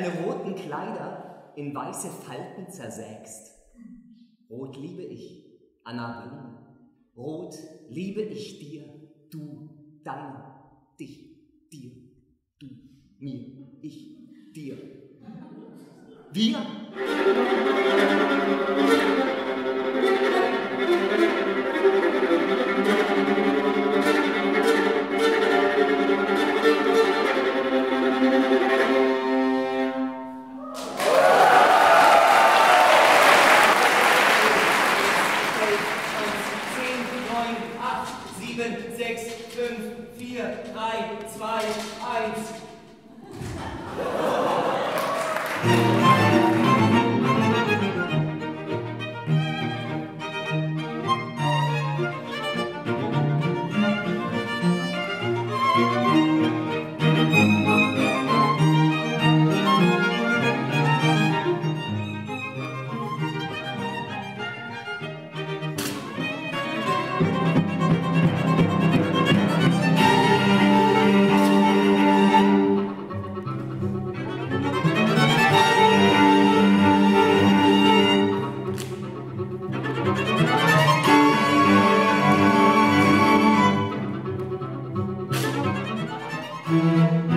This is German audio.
deine roten Kleider in weiße Falten zersägst. Rot liebe ich, Annabelle, rot liebe ich dir, du, dein, dich, dir, du, mir, ich, dir, wir.